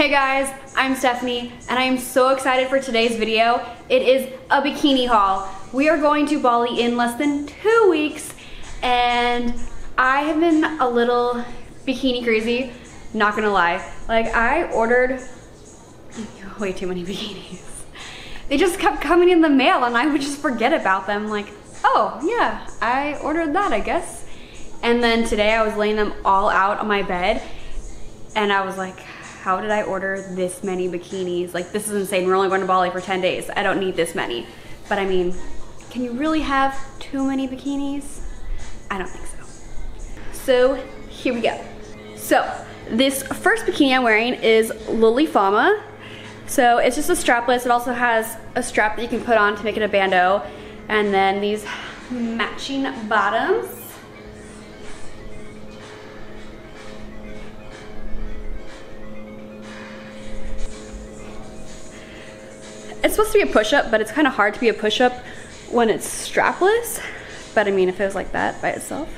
Hey guys, I'm Stephanie, and I am so excited for today's video. It is a bikini haul. We are going to Bali in less than 2 weeks, and I have been a little bikini crazy, not gonna lie. Like, I ordered way too many bikinis. They just kept coming in the mail, and I would just forget about them. Like, oh yeah, I ordered that, I guess. And then today I was laying them all out on my bed, and I was like, how did I order this many bikinis? Like, this is insane. We're only going to Bali for 10 days. I don't need this many. But I mean, can you really have too many bikinis? I don't think so. So here we go. So this first bikini I'm wearing is Luli Fama. So it's just a strapless. It also has a strap that you can put on to make it a bandeau. And then these matching bottoms. It's supposed to be a push-up, but it's kind of hard to be a push-up when it's strapless. But I mean, if it was like that by itself,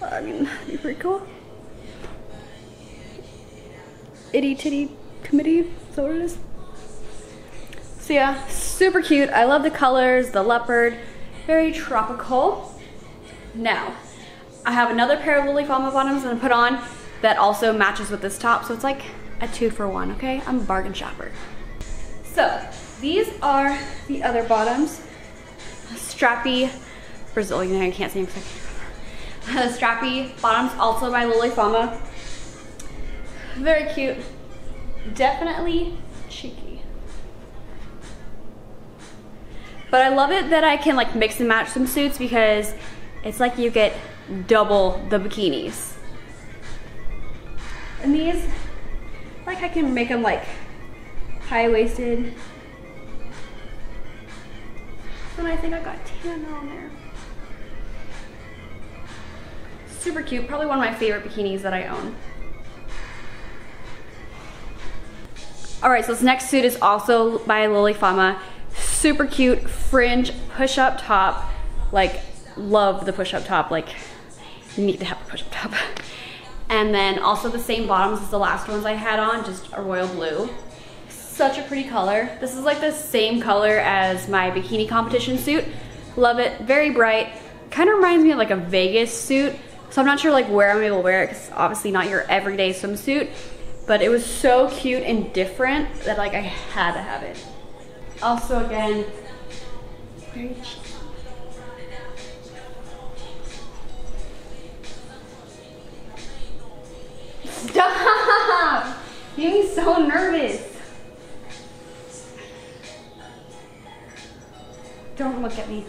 I mean, that'd be pretty cool. Itty titty committee, is that what it is? So yeah, super cute. I love the colors, the leopard, very tropical. Now, I have another pair of Luli Fama bottoms that I put on that also matches with this top. So it's like a 2-for-1, okay? I'm a bargain shopper. So these are the other bottoms. A strappy Brazilian, I can't see them because I can't remember. Strappy bottoms, also by Luli Fama. Very cute. Definitely cheeky. But I love it that I can like mix and match some suits because it's like you get double the bikinis. And these, like I can make them like high-waisted. And I think I got tan on there. Super cute, probably one of my favorite bikinis that I own. All right, so this next suit is also by Luli Fama. Super cute fringe push-up top. Like, love the push-up top. Like, you need to have a push-up top. And then also the same bottoms as the last ones I had on, just a royal blue. Such a pretty color. This is like the same color as my bikini competition suit. Love it, very bright. Kind of reminds me of like a Vegas suit. So I'm not sure like where I'm able to wear it because it's obviously not your everyday swimsuit, but it was so cute and different that like I had to have it. Also again, very cheap. Stop! You make me so nervous. Don't look at me.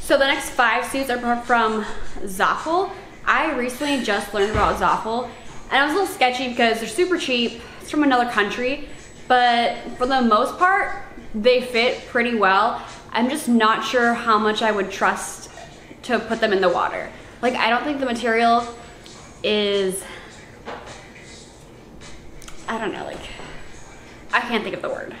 So the next 5 suits are from Zaful. I recently just learned about Zaful, and I was a little sketchy because they're super cheap. It's from another country, but for the most part, they fit pretty well. I'm just not sure how much I would trust to put them in the water. Like, I don't think the material is, I don't know, like, I can't think of the word.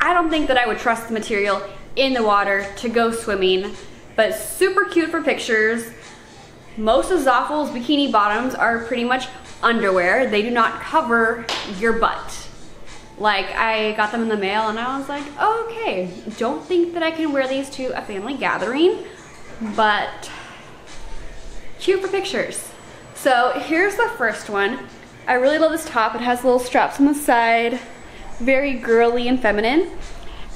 I don't think that I would trust the material in the water to go swimming, but super cute for pictures. Most of Zaful's bikini bottoms are pretty much underwear. They do not cover your butt. Like, I got them in the mail and I was like, oh, okay, don't think that I can wear these to a family gathering, but cute for pictures. So here's the first one. I really love this top. It has little straps on the side. Very girly and feminine,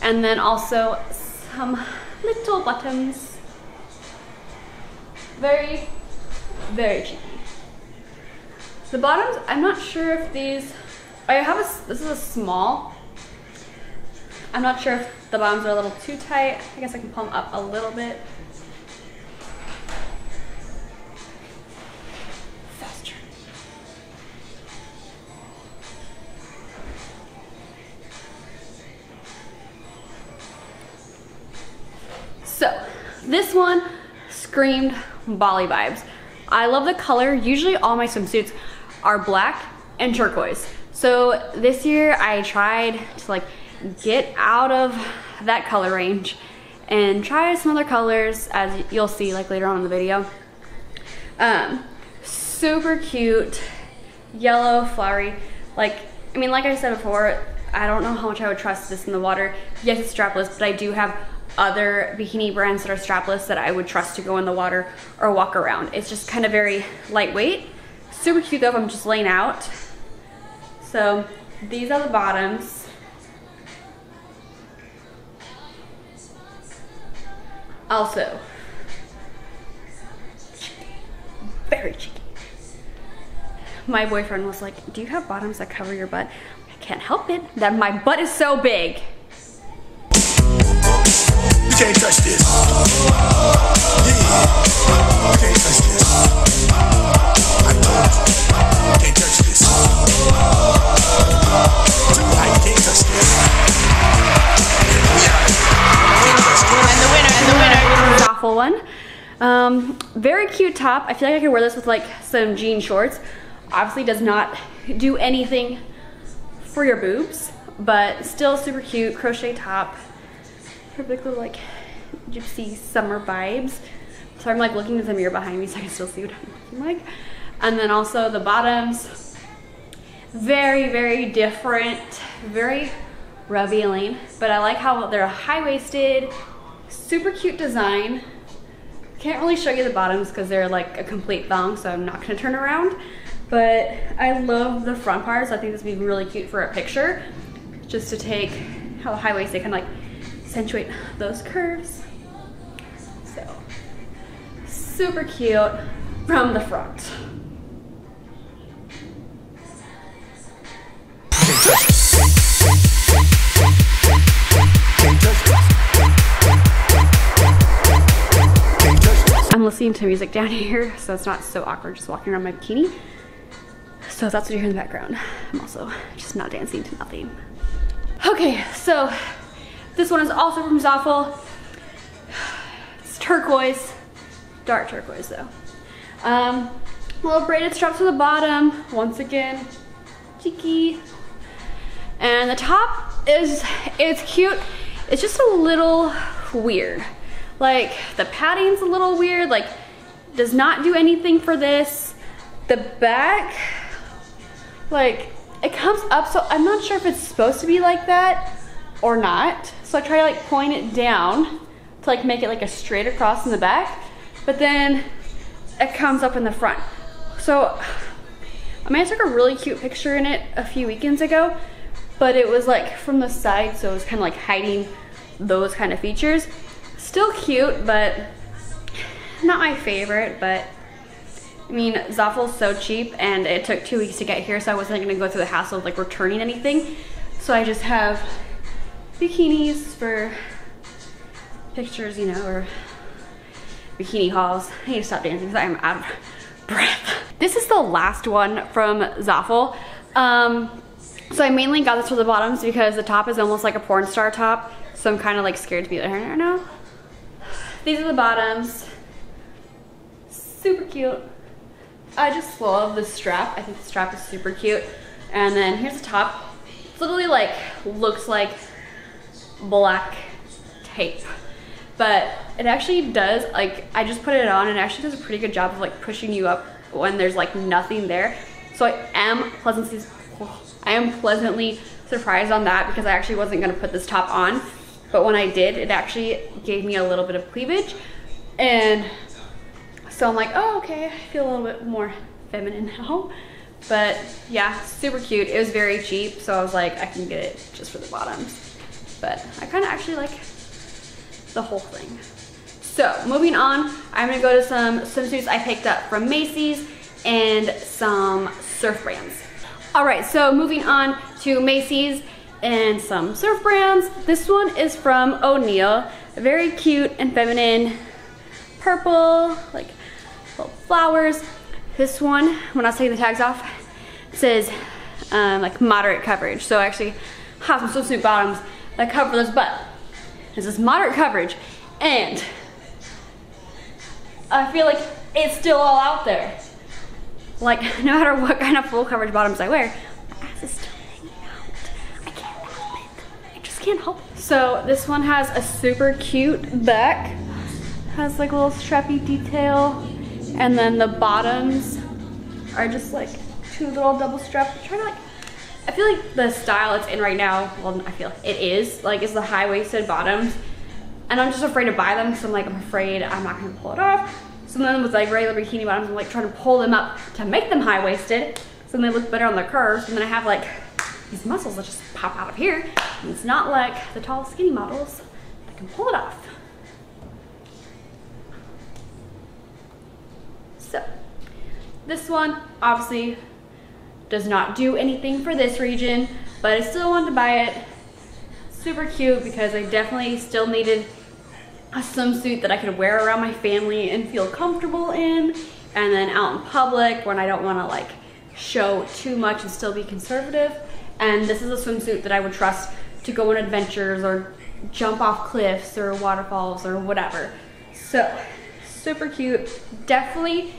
and then also some little buttons. Very, very cheeky. The bottoms, I'm not sure if these, I have a, this is a small. I'm not sure if the bottoms are a little too tight. I guess I can pull them up a little bit. This one screamed Bali vibes. I love the color. Usually all my swimsuits are black and turquoise. So this year I tried to like get out of that color range and try some other colors, as you'll see like later on in the video. super cute, yellow, flowery. Like, I mean, like I said before, I don't know how much I would trust this in the water. Yes, it's strapless, but I do have other bikini brands that are strapless that I would trust to go in the water or walk around. It's just kind of very lightweight. Super cute though if I'm just laying out. So these are the bottoms. Also, very cheeky. My boyfriend was like, do you have bottoms that cover your butt? I can't help it that my butt is so big. You can't touch this. Yeah. You can't touch this. I can't touch this. I can't touch this. And the winner is Zaful one. Very cute top. I feel like I could wear this with like some jean shorts. Obviously does not do anything for your boobs, but still super cute crochet top. Perfectly like gypsy summer vibes. So I'm like looking at the mirror behind me so I can still see what I'm looking like. And then also the bottoms. Very, very different. Very revealing. But I like how they're high-waisted. Super cute design. Can't really show you the bottoms because they're like a complete thong, so I'm not going to turn around. But I love the front parts. So I think this would be really cute for a picture, just to take how the high waist, they kind of like accentuate those curves. So super cute from the front. I'm listening to music down here, so it's not so awkward just walking around my bikini. So that's what you hear in the background. I'm also just not dancing to nothing. Okay, so this one is also from Zaful. It's turquoise, dark turquoise though. Little braided straps to the bottom, once again, cheeky. And the top is, it's cute. It's just a little weird. Like the padding's a little weird, like does not do anything for this. The back, like it comes up, so I'm not sure if it's supposed to be like that or not. So I try to like point it down to like make it like a straight across in the back, but then it comes up in the front. So I mean, I took a really cute picture in it a few weekends ago, but it was like from the side, so it was kind of like hiding those kind of features. Still cute, but not my favorite. But I mean, Zaful's so cheap, and it took 2 weeks to get here, so I wasn't gonna go through the hassle of like returning anything. So I just have bikinis for pictures, you know, or bikini hauls. I need to stop dancing because I'm out of breath. This is the last one from Zaful. So I mainly got this for the bottoms because the top is almost like a porn star top. So I'm kind of like scared to be like, I don't know. These are the bottoms. Super cute. I just love the strap. I think the strap is super cute. And then here's the top. It's literally like, looks like black tape. But it actually does, like, I just put it on and it actually does a pretty good job of like pushing you up when there's like nothing there. So I am pleasantly surprised on that because I actually wasn't gonna put this top on. But when I did, it actually gave me a little bit of cleavage. And so I'm like, oh, okay, I feel a little bit more feminine now. But yeah, super cute. It was very cheap, so I was like, I can get it just for the bottoms. But I kind of actually like the whole thing. So moving on, I'm gonna go to some swimsuits I picked up from Macy's and some surf brands. All right, so moving on to Macy's and some surf brands. This one is from O'Neill. Very cute and feminine, purple, like little flowers. This one, when I was taking the tags off, it says like moderate coverage. So I actually have some swimsuit bottoms that cover this butt. This is moderate coverage, and I feel like it's still all out there. Like no matter what kind of full coverage bottoms I wear, my ass is still can't help. So this one has a super cute back, has like a little strappy detail, and then the bottoms are just like two little double straps. I'm trying to like, I feel like the style it's in right now, well, I feel it is, like it's the high-waisted bottoms. And I'm just afraid to buy them because I'm like, I'm afraid I'm not gonna pull it off. So then with like regular bikini bottoms, I'm like trying to pull them up to make them high-waisted so then they look better on their curves. And then I have like these muscles that just pop out of here. And it's not like the tall skinny models that can pull it off. So this one obviously does not do anything for this region, but I still wanted to buy it. Super cute because I definitely still needed a swimsuit that I could wear around my family and feel comfortable in, and then out in public when I don't want to like show too much and still be conservative. And this is a swimsuit that I would trust to go on adventures or jump off cliffs or waterfalls or whatever. So super cute, definitely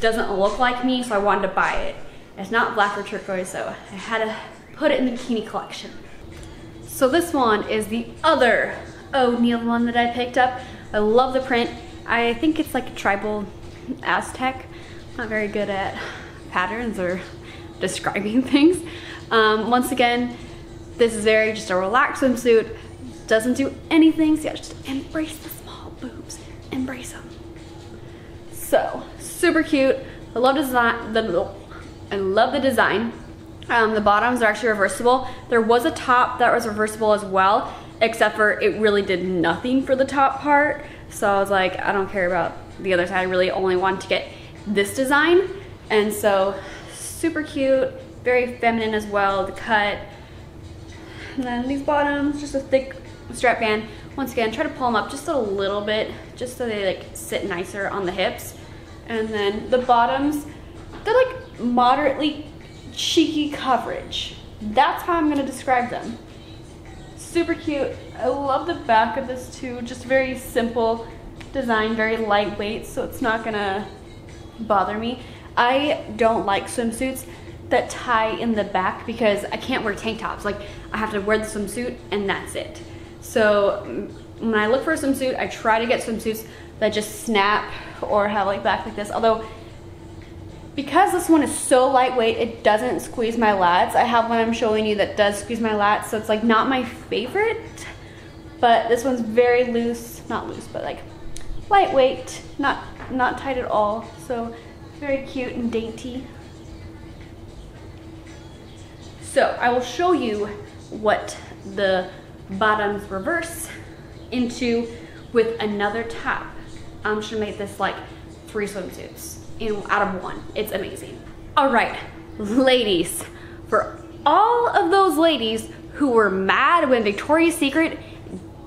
doesn't look like me, so I wanted to buy it. It's not black or turquoise, so I had to put it in the bikini collection. So this one is the other O'Neill one that I picked up. I love the print. I think it's like a tribal Aztec. I'm not very good at patterns or describing things. Once again, this is very just a relaxed swimsuit. Doesn't do anything, so yeah, just embrace the small boobs. Embrace them. So, super cute. I love design. I love the design. The bottoms are actually reversible. There was a top that was reversible as well, except for it really did nothing for the top part. So I was like, I don't care about the other side. I really only wanted to get this design. And so super cute, very feminine as well, the cut. And then these bottoms, just a thick strap band. Once again, try to pull them up just a little bit, just so they like sit nicer on the hips. And then the bottoms, they're like moderately cheeky coverage. That's how I'm gonna describe them. Super cute. I love the back of this too. Just very simple design, very lightweight, so it's not gonna bother me. I don't like swimsuits that tie in the back because I can't wear tank tops. Like, I have to wear the swimsuit and that's it. So when I look for a swimsuit, I try to get swimsuits that just snap or have like back like this. Although, because this one is so lightweight, it doesn't squeeze my lats. I have one I'm showing you that does squeeze my lats, so it's like not my favorite, but this one's very loose, not loose, but like lightweight, not tight at all. So very cute and dainty. So I will show you what the bottoms reverse into with another top. I'm just gonna make this like 3 swimsuits out of one. It's amazing. All right, ladies, for all of those ladies who were mad when Victoria's Secret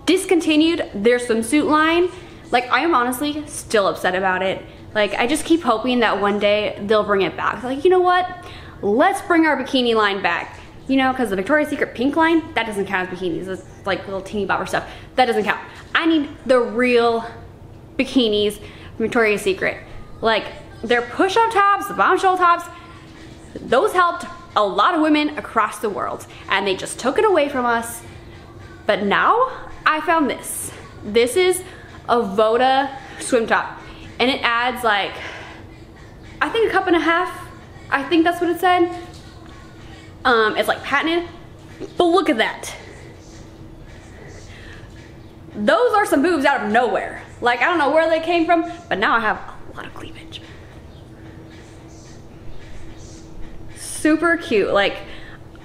discontinued their swimsuit line, like, I am honestly still upset about it. Like, I just keep hoping that one day they'll bring it back. Like, you know what? Let's bring our bikini line back. You know, because the Victoria's Secret pink line, that doesn't count as bikinis. It's like little teeny bopper stuff. That doesn't count. I need the real bikinis from Victoria's Secret. Like, their push-up tops, the bombshell tops, those helped a lot of women across the world, and they just took it away from us. But now I found this. This is a Voda swim top, and it adds like, I think a cup and a half. I think that's what it said. It's like patented, but look at that. Those are some boobs out of nowhere. Like, I don't know where they came from, but now I have a lot of cleavage. Super cute, like,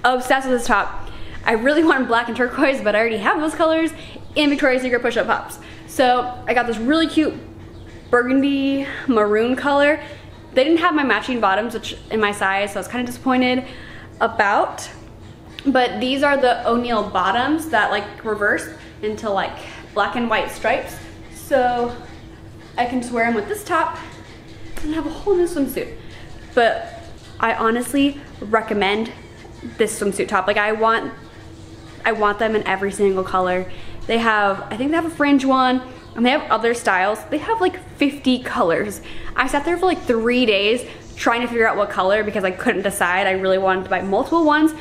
obsessed with this top. I really wanted black and turquoise, but I already have those colors in Victoria's Secret push-up tops. So I got this really cute burgundy maroon color. They didn't have my matching bottoms, which in my size, so I was kind of disappointed about. But these are the O'Neill bottoms that like reverse into like black and white stripes. So I can just wear them with this top and have a whole new swimsuit. But I honestly recommend this swimsuit top. Like, I want them in every single color. They have, I think they have a fringe one, and they have other styles. They have like 50 colors. I sat there for like 3 days trying to figure out what color because I couldn't decide. I really wanted to buy multiple ones,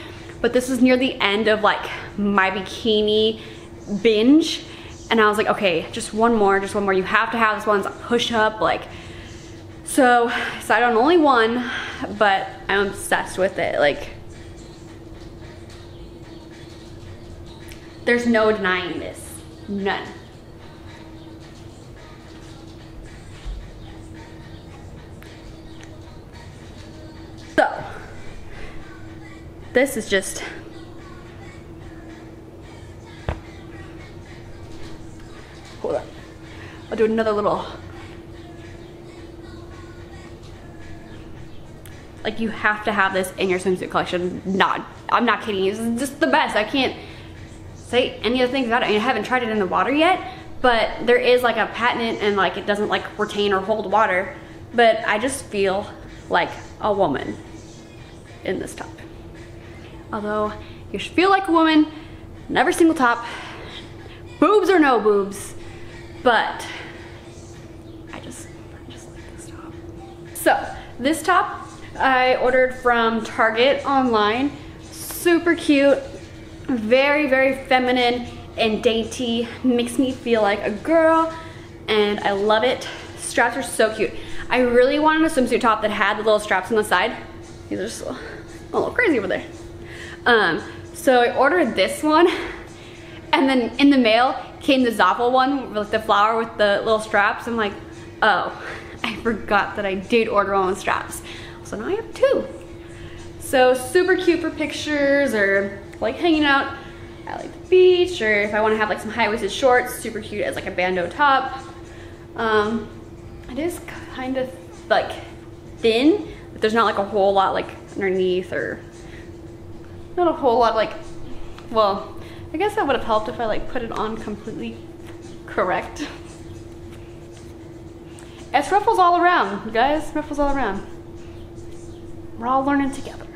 but this was near the end of like my bikini binge. And I was like, okay, just one more. You have to have this one's push up, like. So I decided on only one. but I'm obsessed with it. Like, there's no denying this, none. So, this is just, hold on, I'll do another little, like, you have to have this in your swimsuit collection. I'm not kidding you, this is just the best. I can't say any other things about it. I mean, I haven't tried it in the water yet, but there is like a patent and like it doesn't like retain or hold water, but I just feel like a woman in this top. Although you should feel like a woman in every single top, boobs or no boobs, but I just like this top. So this top I ordered from Target online. Super cute, very, very feminine and dainty. Makes me feel like a girl and I love it. Straps are so cute. I really wanted a swimsuit top that had the little straps on the side. These are just a little crazy over there. So I ordered this one, and then in the mail came the Zaful one with the flower with the little straps. I'm like, oh, I forgot that I did order one with straps. So now I have two. So super cute for pictures or like hanging out at like the beach, or if I want to have like some high-waisted shorts, super cute as like a bandeau top. It is kind of like thin, but there's not like a whole lot like underneath, or not a whole lot like, well, I guess that would have helped if I like put it on completely correct. It's ruffles all around, you guys, ruffles all around. We're all learning together.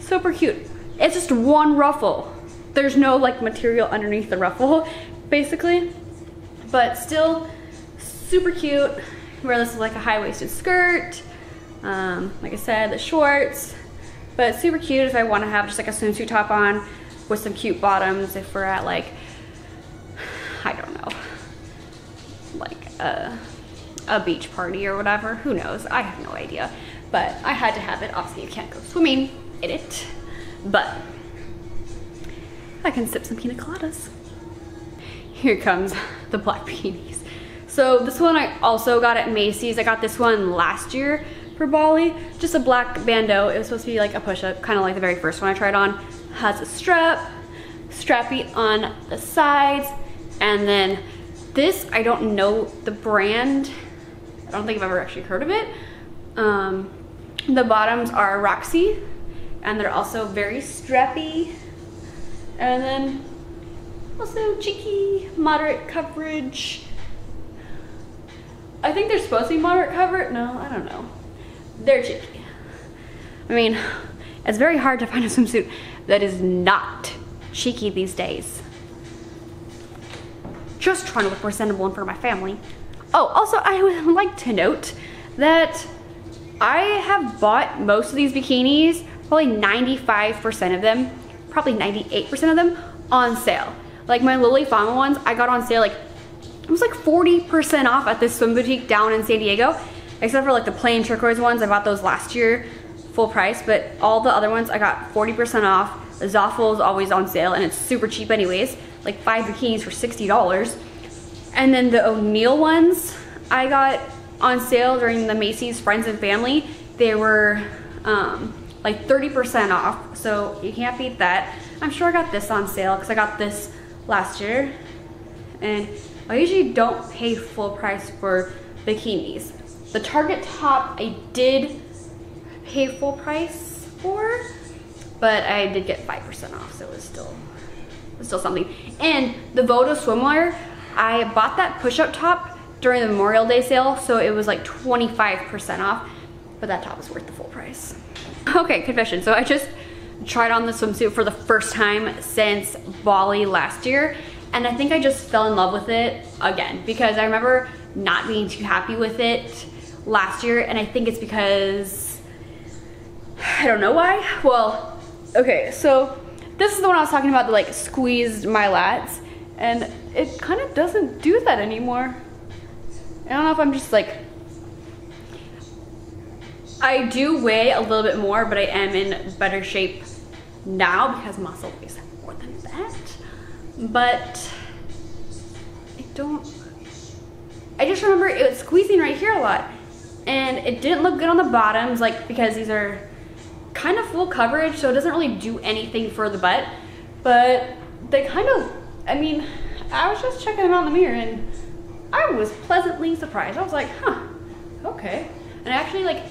Super cute. It's just one ruffle. There's no like material underneath the ruffle, basically, but still super cute. Wear this with like a high-waisted skirt. Like I said, the shorts, but super cute if I want to have just like a swimsuit top on with some cute bottoms if we're at like, I don't know, like a beach party or whatever. Who knows? I have no idea, but I had to have it. Obviously, you can't go swimming in it, but I can sip some pina coladas. Here comes the black peonies. So this one I also got at Macy's. I got this one last year for Bali. Just a black bandeau. It was supposed to be like a push-up, kind of like the very first one I tried on. Has a strap, strappy on the sides. And then this, I don't know the brand. I don't think I've ever actually heard of it. The bottoms are Roxy, and they're also very strappy. And then also cheeky, moderate coverage. I think they're supposed to be moderate cover. No, I don't know. They're cheeky. I mean, it's very hard to find a swimsuit that is not cheeky these days. Just trying to look presentable in front of my family. Oh, also I would like to note that I have bought most of these bikinis, probably 95% of them, probably 98% of them on sale. Like my Luli Fama ones, I got on sale like it was like 40% off at this swim boutique down in San Diego, except for like the plain turquoise ones. I bought those last year, full price, but all the other ones I got 40% off. The Zaful is always on sale and it's super cheap anyways, like 5 bikinis for $60. And then the O'Neill ones I got on sale during the Macy's Friends and Family. They were like 30% off, so you can't beat that. I'm sure I got this on sale because I got this last year, and I usually don't pay full price for bikinis. The Target top I did pay full price for, but I did get 5% off, so it was still something. And the Voda Swimwear, I bought that push-up top during the Memorial Day sale, so it was like 25% off, but that top was worth the full price. Okay, confession. So I just tried on the swimsuit for the first time since Bali last year. And I think I just fell in love with it again, because I remember not being too happy with it last year, and I think it's because, I don't know why. Well, okay, so this is the one I was talking about that like squeezed my lats, and it kind of doesn't do that anymore. I don't know if I'm just like, I do weigh a little bit more, but I am in better shape now because muscle weighs more than that. But I just remember it was squeezing right here a lot, and it didn't look good on the bottoms, like, because these are kind of full coverage, so it doesn't really do anything for the butt, but they kind of, I mean, I was just checking them out in the mirror and I was pleasantly surprised. I was like, huh, okay. And I actually, like,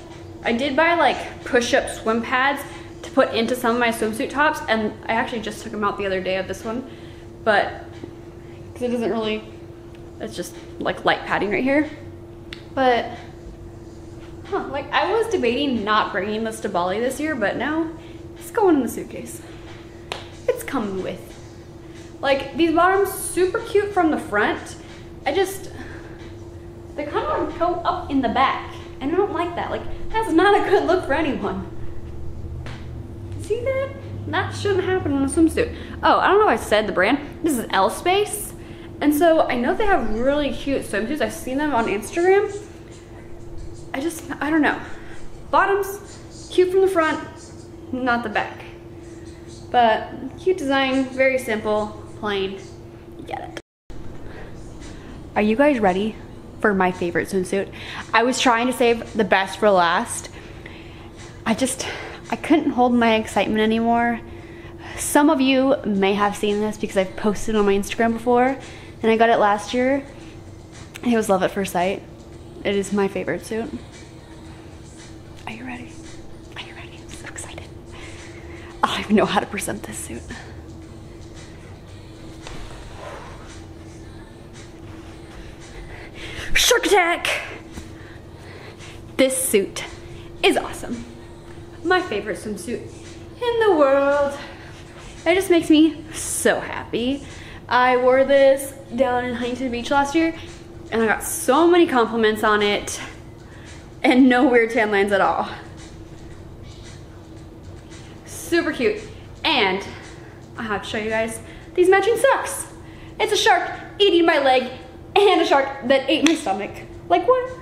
I did buy like push-up swim pads to put into some of my swimsuit tops, and I actually just took them out the other day of this one, but because it doesn't really, it's just like light padding right here. But huh, like, I was debating not bringing this to Bali this year, but now it's going in the suitcase. It's coming with. Like, these bottoms, super cute from the front. I just, they kind of go up in the back, and I don't like that. Like, that's not a good look for anyone. See that? That shouldn't happen in a swimsuit. Oh, I don't know if I said the brand. This is L-Space. And so I know they have really cute swimsuits. I've seen them on Instagram. I just, I don't know. Bottoms, cute from the front, not the back. But cute design, very simple, plain. You get it. Are you guys ready for my favorite swimsuit? I was trying to save the best for last. I couldn't hold my excitement anymore. Some of you may have seen this because I've posted on my Instagram before, and I got it last year. It was love at first sight. It is my favorite suit. Are you ready? Are you ready? I'm so excited. I don't even know how to present this suit. Shark attack! This suit is awesome. My favorite swimsuit in the world. It just makes me so happy. I wore this down in Huntington Beach last year, and I got so many compliments on it, and no weird tan lines at all. Super cute. And I have to show you guys these matching socks. It's a shark eating my leg and a shark that ate my stomach. Like, what?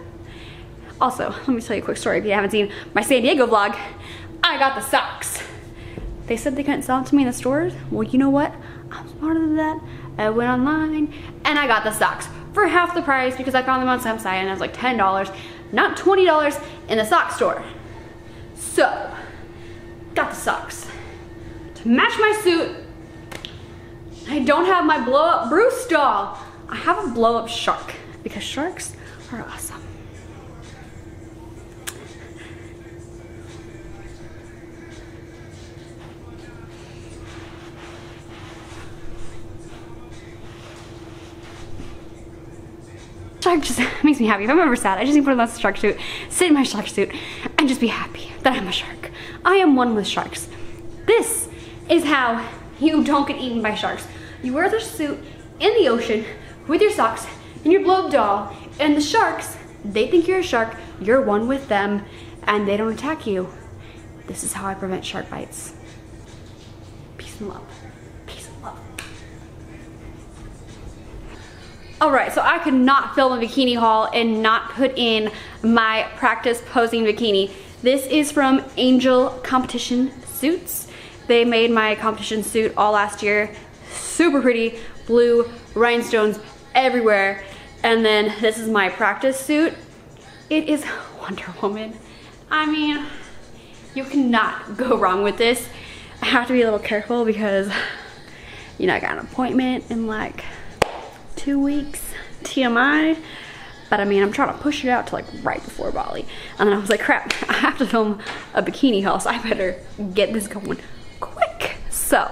Also, let me tell you a quick story if you haven't seen my San Diego vlog. I got the socks. They said they couldn't sell them to me in the stores. Well, you know what? I'm smarter than that. I went online and I got the socks for half the price because I found them on some site, and it was like $10, not $20 in the sock store. So, got the socks to match my suit. I don't have my blow up Bruce doll. I have a blow up shark because sharks are awesome. Shark just makes me happy. If I'm ever sad, I just need to put on that shark suit, sit in my shark suit, and just be happy that I'm a shark. I am one with sharks. This is how you don't get eaten by sharks. You wear the suit in the ocean with your socks and your blow doll, and the sharks, they think you're a shark, you're one with them, and they don't attack you. This is how I prevent shark bites. Peace and love. All right, so I could not film a bikini haul and not put in my practice posing bikini. This is from Angel Competition Suits. They made my competition suit all last year. Super pretty, blue, rhinestones everywhere. And then this is my practice suit. It is Wonder Woman. I mean, you cannot go wrong with this. I have to be a little careful because, you know, I got an appointment in like 2 weeks, TMI, but I mean, I'm trying to push it out to like right before Bali, and then I was like, crap, I have to film a bikini haul, so I better get this going quick. So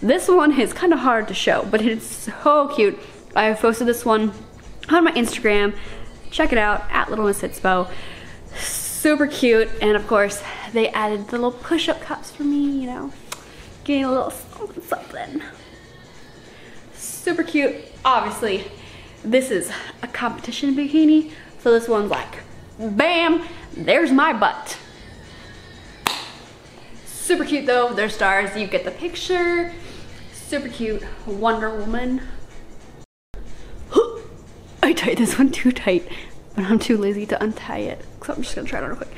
this one is kind of hard to show, but it's so cute. I posted this one on my Instagram. Check it out, at Littlemissfitspo. Super cute, and of course they added the little push-up cups for me, you know, getting a little something, something. Super cute. Obviously, this is a competition bikini, so this one's like, bam, there's my butt. Super cute though, there's stars, you get the picture. Super cute, Wonder Woman. I tied this one too tight. but I'm too lazy to untie it, so I'm just gonna try it on real quick.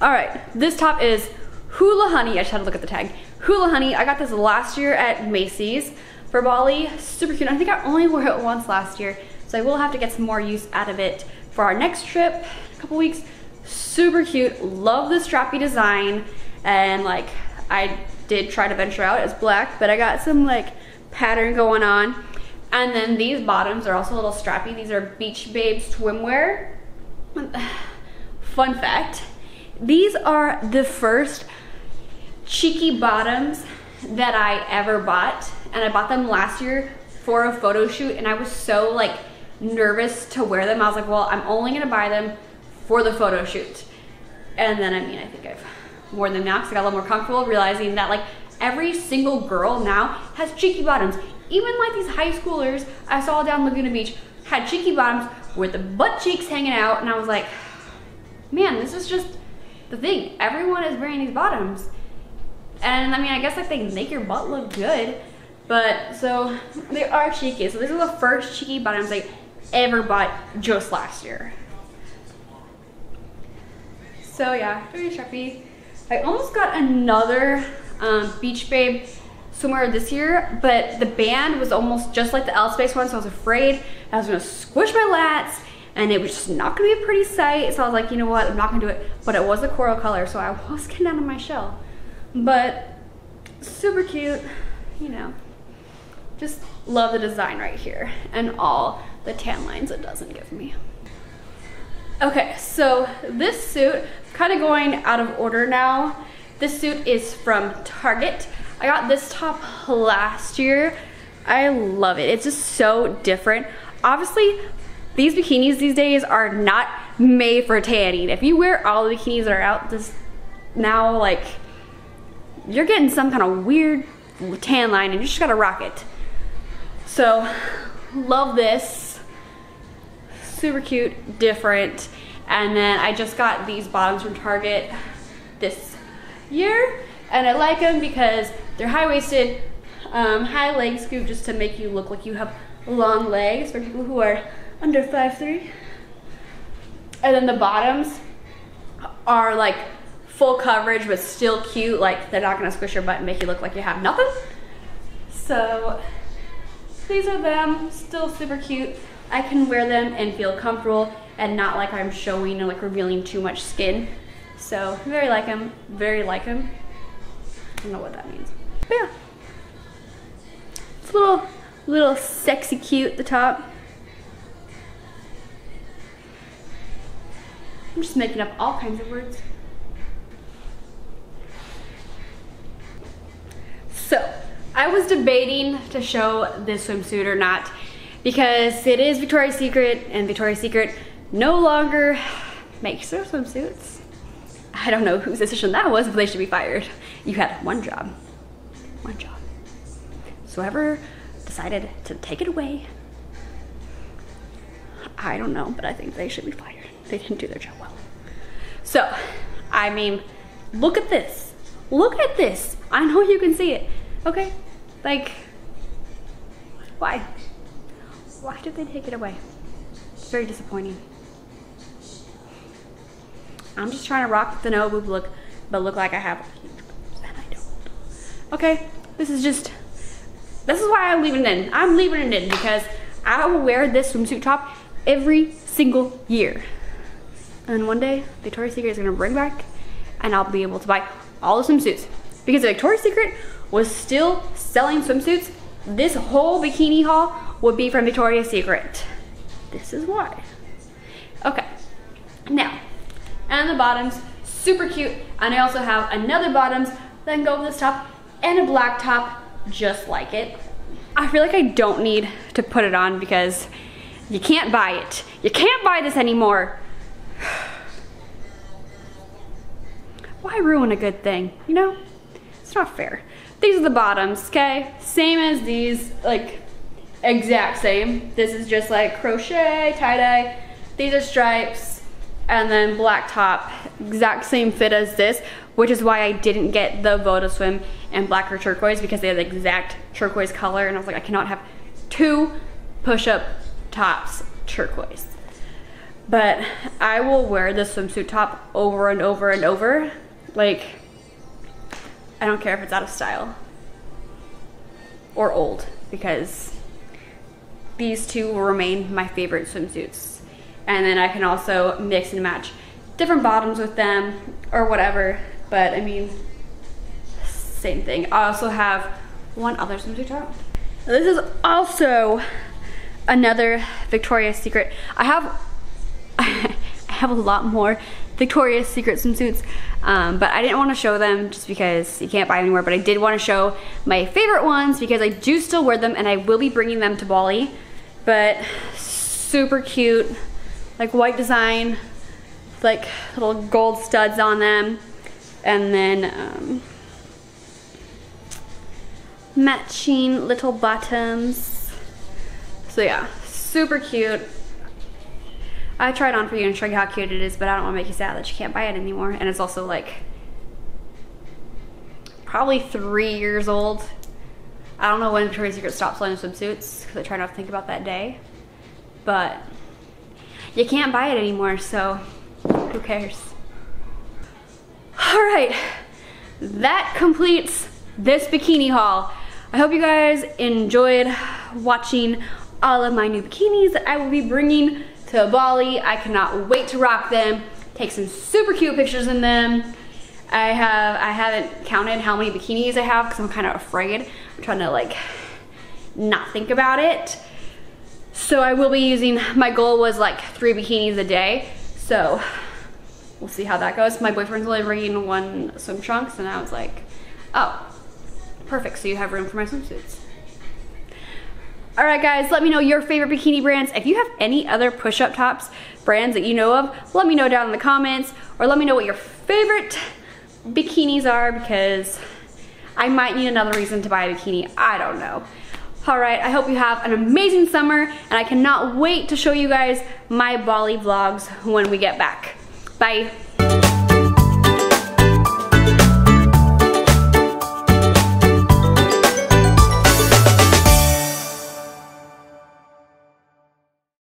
All right, this top is Hula Honey. I just had to look at the tag. Hula Honey, I got this last year at Macy's for Bali. Super cute. I think I only wore it once last year, so I will have to get some more use out of it for our next trip in a couple weeks. Super cute. Love the strappy design, and like I did try to venture out. It's black, but I got some like pattern going on. And then these bottoms are also a little strappy. These are Beach Babe swimwear. Fun fact, these are the first cheeky bottoms that I ever bought, and I bought them last year for a photo shoot, and I was so like nervous to wear them. I was like, well, I'm only gonna buy them for the photo shoot. And then I mean, I think I've worn them now because I got a little more comfortable, realizing that like every single girl now has cheeky bottoms. Even like these high schoolers I saw down Laguna Beach had cheeky bottoms with the butt cheeks hanging out, and I was like, man, this is just the thing. Everyone is wearing these bottoms. And I mean, I guess like they make your butt look good, but so they are cheeky. So these are the first cheeky bottoms I ever bought just last year. So yeah, very strappy. I almost got another Beach Babe swimwear this year, but the band was almost just like the L-Space one, so I was afraid I was gonna squish my lats, and it was just not gonna be a pretty sight. So I was like, you know what, I'm not gonna do it. But it was a coral color, so I was getting out of my shell. But super cute, you know, just love the design right here and all the tan lines it doesn't give me. Okay, so this suit, kind of going out of order now. This suit is from Target. I got this top last year. I love it. It's just so different. Obviously, these bikinis these days are not made for tanning. If you wear all the bikinis that are out this now, like, you're getting some kind of weird tan line and you just gotta rock it. So, love this. Super cute, different. And then I just got these bottoms from Target this year, and I like them because they're high-waisted, high leg scoop, just to make you look like you have long legs for people who are under 5'3". And then the bottoms are like full coverage but still cute, like they're not gonna squish your butt and make you look like you have nothing. So these are them, still super cute. I can wear them and feel comfortable and not like I'm showing or like revealing too much skin. So very like them, very like them. I don't know what that means, but yeah, it's a little sexy cute. The top, I'm just making up all kinds of words. So, I was debating to show this swimsuit or not because it is Victoria's Secret, and Victoria's Secret no longer makes their swimsuits. I don't know whose decision that was, but they should be fired. You had one job. One job. So whoever decided to take it away, I don't know, but I think they should be fired. They didn't do their job well. So, I mean, look at this. Look at this. I know you can see it. Okay, like, why? Why did they take it away? It's very disappointing. I'm just trying to rock the no boob look, but look like I have huge boobs, and I don't. Okay, this is why I'm leaving it in. I'm leaving it in because I will wear this swimsuit top every single year. And one day, Victoria's Secret is gonna bring back, and I'll be able to buy all the swimsuits. Because Victoria's Secret was still selling swimsuits, this whole bikini haul would be from Victoria's Secret. This is why. Okay, now, and the bottoms, super cute. And I also have another bottoms that can go with this top and a black top just like it. I feel like I don't need to put it on because you can't buy it. You can't buy this anymore. Why ruin a good thing, you know? It's not fair. These are the bottoms, okay? Same as these, like exact same. This is just like crochet, tie-dye. These are stripes, and then black top, exact same fit as this, which is why I didn't get the Voda Swim and black or turquoise, because they have the exact turquoise color, and I was like, I cannot have two push-up tops turquoise. But I will wear this swimsuit top over and over and over. Like, I don't care if it's out of style or old, because these two will remain my favorite swimsuits. And then I can also mix and match different bottoms with them or whatever, but I mean, same thing. I also have one other swimsuit top. This is also another Victoria's Secret. I have a lot more Victoria's Secret swimsuits, but I didn't want to show them just because you can't buy them anywhere, but I did want to show my favorite ones because I do still wear them and I will be bringing them to Bali. But super cute, like white design, like little gold studs on them, and then matching little bottoms. So yeah, super cute. I tried on for you and show you how cute it is, but I don't want to make you sad that you can't buy it anymore. And it's also like probably 3 years old. I don't know when Victoria's Secret stopped selling swimsuits because I try not to think about that day, but you can't buy it anymore, so who cares? All right, that completes this bikini haul. I hope you guys enjoyed watching all of my new bikinis that I will be bringing to Bali. I cannot wait to rock them, take some super cute pictures in them. I haven't counted how many bikinis I have because I'm kind of afraid. I'm trying to like not think about it. So I will be using, my goal was like 3 bikinis a day. So we'll see how that goes. My boyfriend's only bringing 1 swim trunks and I was like, oh, perfect. So you have room for my swimsuits. All right guys, let me know your favorite bikini brands. If you have any other push-up tops brands that you know of, let me know down in the comments, or let me know what your favorite bikinis are, because I might need another reason to buy a bikini. I don't know. All right, I hope you have an amazing summer, and I cannot wait to show you guys my Bali vlogs when we get back. Bye.